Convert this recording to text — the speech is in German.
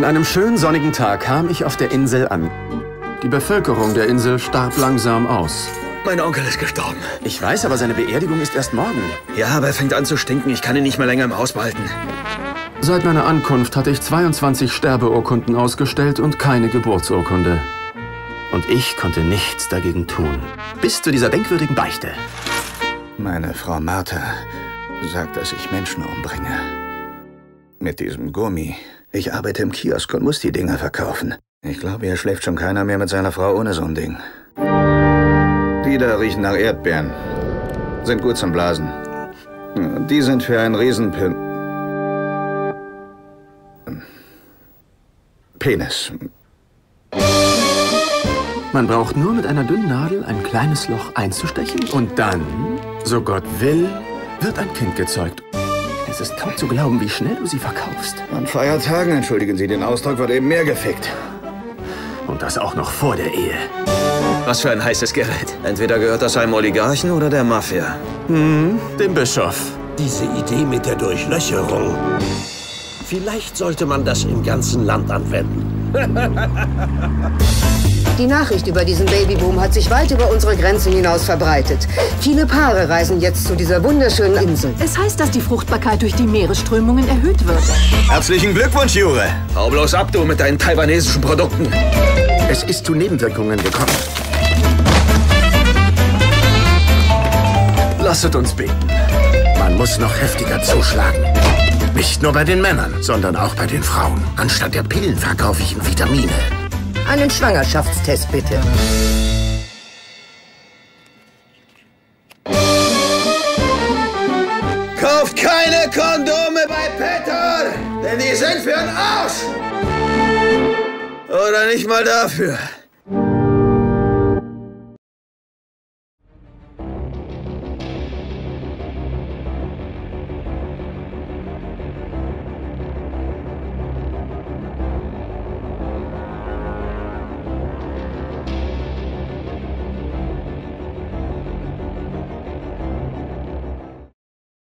An einem schönen sonnigen Tag kam ich auf der Insel an. Die Bevölkerung der Insel starb langsam aus. Mein Onkel ist gestorben. Ich weiß, aber seine Beerdigung ist erst morgen. Ja, aber er fängt an zu stinken. Ich kann ihn nicht mehr länger im Haus behalten. Seit meiner Ankunft hatte ich 22 Sterbeurkunden ausgestellt und keine Geburtsurkunde. Und ich konnte nichts dagegen tun. Bis zu dieser denkwürdigen Beichte. Meine Frau Martha sagt, dass ich Menschen umbringe. Mit diesem Gummi. Ich arbeite im Kiosk und muss die Dinger verkaufen. Ich glaube, hier schläft schon keiner mehr mit seiner Frau ohne so ein Ding. Die da riechen nach Erdbeeren. Sind gut zum Blasen. Die sind für einen Riesenpin... Penis. Man braucht nur mit einer dünnen Nadel ein kleines Loch einzustechen und dann, so Gott will, wird ein Kind gezeugt. Es ist kaum zu glauben, wie schnell du sie verkaufst. An Feiertagen, entschuldigen Sie den Ausdruck, wird eben mehr gefickt. Und das auch noch vor der Ehe. Was für ein heißes Gerät. Entweder gehört das einem Oligarchen oder der Mafia. Dem Bischof. Diese Idee mit der Durchlöcherung. Vielleicht sollte man das im ganzen Land anwenden. Die Nachricht über diesen Babyboom hat sich weit über unsere Grenzen hinaus verbreitet. Viele Paare reisen jetzt zu dieser wunderschönen Insel. Es heißt, dass die Fruchtbarkeit durch die Meeresströmungen erhöht wird. Herzlichen Glückwunsch, Jure. Hau bloß ab, du, mit deinen taiwanesischen Produkten. Es ist zu Nebenwirkungen gekommen. Lasset uns beten. Man muss noch heftiger zuschlagen. Nicht nur bei den Männern, sondern auch bei den Frauen. Anstatt der Pillen verkaufe ich ihnen Vitamine. Einen Schwangerschaftstest, bitte. Kauft keine Kondome bei Peter, denn die sind für den Arsch. Oder nicht mal dafür.